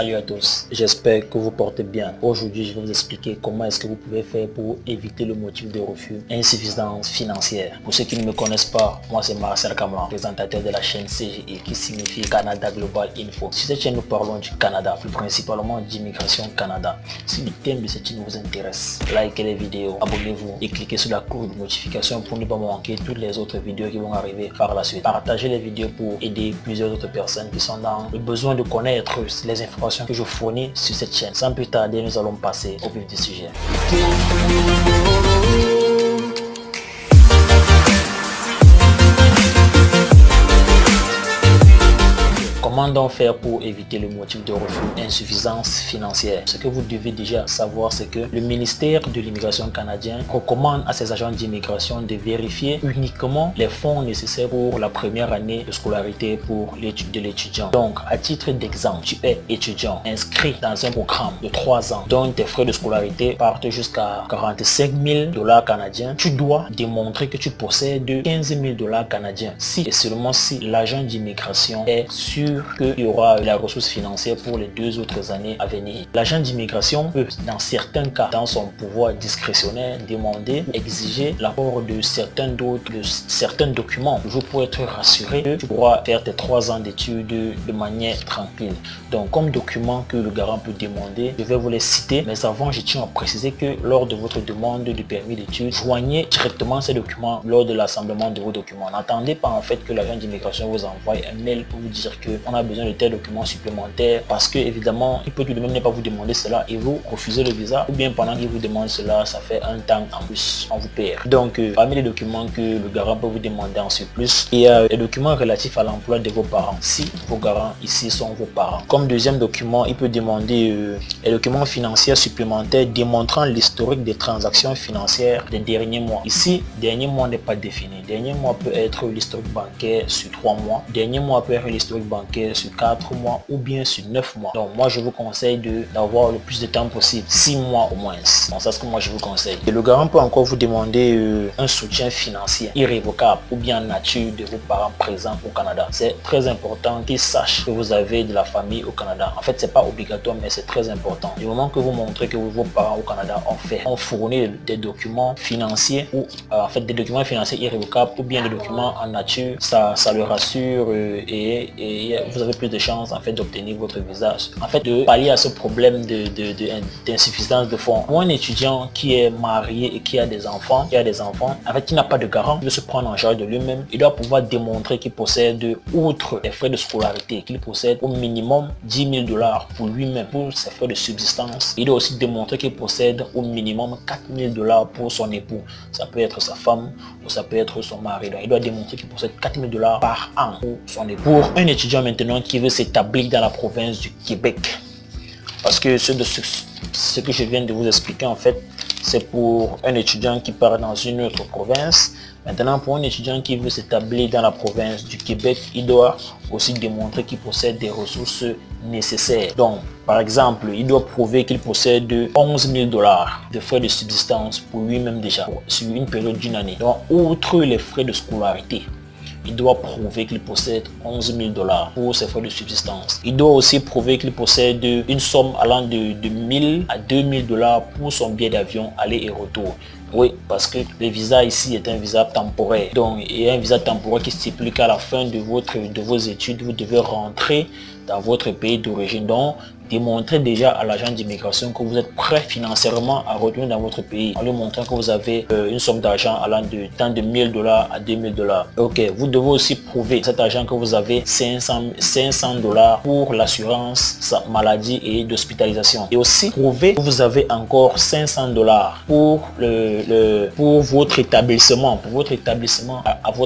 Salut à tous, j'espère que vous portez bien. Aujourd'hui, je vais vous expliquer comment est-ce que vous pouvez faire pour éviter le motif de refus, insuffisance financière. Pour ceux qui ne me connaissent pas, moi c'est Martial Kamla, présentateur de la chaîne CGI qui signifie Canada Global Info. Sur cette chaîne, nous parlons du Canada, plus principalement d'immigration Canada. Si le thème de cette chaîne vous intéresse, likez les vidéos, abonnez-vous et cliquez sur la cloche de notification pour ne pas manquer toutes les autres vidéos qui vont arriver par la suite. Partagez les vidéos pour aider plusieurs autres personnes qui sont dans le besoin de connaître les informations que je fournis sur cette chaîne. Sans plus tarder, nous allons passer au vif du sujet. Comment donc faire pour éviter le motif de refus, insuffisance financière? Ce que vous devez déjà savoir, c'est que le ministère de l'immigration canadien recommande à ses agents d'immigration de vérifier uniquement les fonds nécessaires pour la première année de scolarité pour l'étude de l'étudiant. Donc, à titre d'exemple, tu es étudiant inscrit dans un programme de 3 ans dont tes frais de scolarité partent jusqu'à 45 000 $ canadiens. Tu dois démontrer que tu possèdes 15 000 $ canadiens. Si et seulement si l'agent d'immigration est sûr qu'il y aura la ressource financière pour les 2 autres années à venir. L'agent d'immigration peut, dans certains cas, dans son pouvoir discrétionnaire, demander, exiger l'apport de certains documents, toujours pour être rassuré que tu pourras faire tes 3 ans d'études de manière tranquille. Donc, comme documents que le garant peut demander, je vais vous les citer, mais avant, je tiens à préciser que lors de votre demande de permis d'études, joignez directement ces documents lors de l'assemblement de vos documents. N'attendez pas en fait que l'agent d'immigration vous envoie un mail pour vous dire que on a besoin de tels documents supplémentaires, parce que évidemment il peut tout de même ne pas vous demander cela et vous refuser le visa, ou bien pendant qu'il vous demande cela, ça fait un temps en plus, on vous perd. Donc parmi les documents que le garant peut vous demander en surplus, il y a les documents relatifs à l'emploi de vos parents, si vos garants ici sont vos parents. Comme deuxième document, il peut demander les documents financiers supplémentaires démontrant l'historique des transactions financières des derniers mois. Ici, dernier mois n'est pas défini. Dernier mois peut être l'historique bancaire sur 3 mois, dernier mois peut être l'historique bancaire sur 4 mois ou bien sur 9 mois. Donc moi je vous conseille d'avoir le plus de temps possible, 6 mois au moins. Bon, ça c'est ce que moi je vous conseille. Et le garant peut encore vous demander un soutien financier irrévocable ou bien nature de vos parents présents au Canada. C'est très important qu'ils sachent que vous avez de la famille au Canada. En fait, c'est pas obligatoire, mais c'est très important. Du moment que vous montrez que vos parents au Canada ont fourni des documents financiers ou en fait des documents financiers irrévocables ou bien des documents en nature, ça le rassure et vous avez plus de chances en fait d'obtenir votre visa, en fait de pallier à ce problème d'insuffisance de fonds. Pour un étudiant qui est marié et qui a des enfants, en fait qui n'a pas de garant, il veut se prendre en charge de lui-même, il doit pouvoir démontrer qu'il possède, outre les frais de scolarité, qu'il possède au minimum 10 000 $ pour lui-même, pour ses frais de subsistance. Il doit aussi démontrer qu'il possède au minimum 4 000 $ pour son époux. Ça peut être sa femme ou ça peut être son mari. Donc il doit démontrer qu'il possède 4 000 $ par an pour son époux. Pour un étudiant maintenant qui veut s'établir dans la province du Québec, parce que ce que je viens de vous expliquer en fait, c'est pour un étudiant qui part dans une autre province. Maintenant, pour un étudiant qui veut s'établir dans la province du Québec, il doit aussi démontrer qu'il possède des ressources nécessaires. Donc, par exemple, il doit prouver qu'il possède 11 000 $ de frais de subsistance pour lui-même déjà, sur une période d'une année. Donc, outre les frais de scolarité, il doit prouver qu'il possède 11 000 $ pour ses frais de subsistance. Il doit aussi prouver qu'il possède une somme allant de 1 000 à 2 000 $ pour son billet d'avion aller et retour. Oui, parce que le visa ici est un visa temporaire. Donc, il y a un visa temporaire qui stipule qu'à la fin de vos études, vous devez rentrer dans votre pays d'origine. Donc, démontrez déjà à l'agent d'immigration que vous êtes prêt financièrement à retourner dans votre pays, en lui montrant que vous avez une somme d'argent allant de tant de 1 000 $ à 2 000 $. Ok, vous devez aussi prouver à cet agent que vous avez 500 $ pour l'assurance maladie et d'hospitalisation. Et aussi prouver que vous avez encore 500 $ pour votre établissement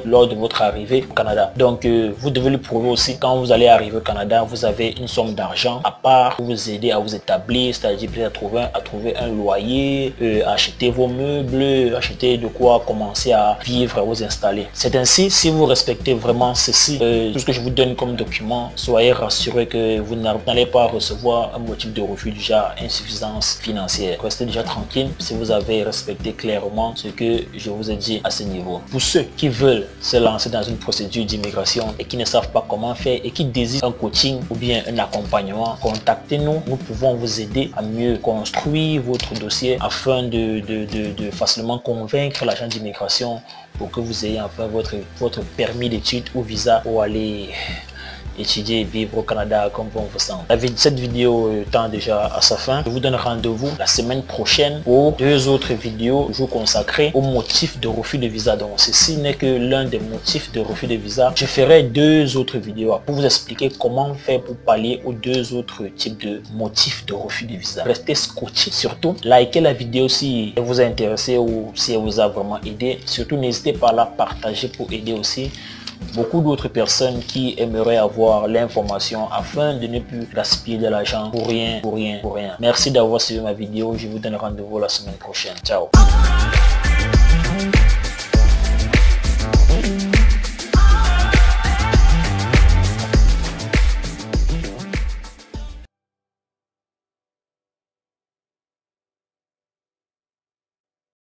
lors de votre arrivée au Canada. Donc vous devez lui prouver aussi, quand vous allez arriver au Canada, vous avez une somme d'argent à part pour vous aider à vous établir, c'est-à-dire peut-être à trouver un loyer, acheter vos meubles, acheter de quoi commencer à vivre, à vous installer. C'est ainsi, si vous respectez vraiment ceci, tout ce que je vous donne comme document, soyez rassurés que vous n'allez pas recevoir un motif de refus déjà insuffisance financière. Restez déjà tranquille si vous avez respecté clairement ce que je vous ai dit à ce niveau. Pour ceux qui veulent se lancer dans une procédure d'immigration et qui ne savent pas comment faire et qui désirent un coaching ou bien un accompagnement, contactez-nous. Nous pouvons vous aider à mieux construire votre dossier afin de facilement convaincre l'agent d'immigration pour que vous ayez enfin votre permis d'études ou visa pour aller étudier et vivre au Canada comme bon vous semble. Cette vidéo tend déjà à sa fin. Je vous donne rendez-vous la semaine prochaine pour 2 autres vidéos toujours consacrées aux motifs de refus de visa. Donc ceci n'est que l'un des motifs de refus de visa. Je ferai 2 autres vidéos pour vous expliquer comment faire pour pallier aux 2 autres types de motifs de refus de visa. Restez scotchés, surtout likez la vidéo si elle vous a intéressé ou si elle vous a vraiment aidé. Surtout n'hésitez pas à la partager pour aider aussi beaucoup d'autres personnes qui aimeraient avoir l'information afin de ne plus gaspiller de l'argent pour rien. Merci d'avoir suivi ma vidéo. Je vous donne rendez-vous la semaine prochaine. Ciao.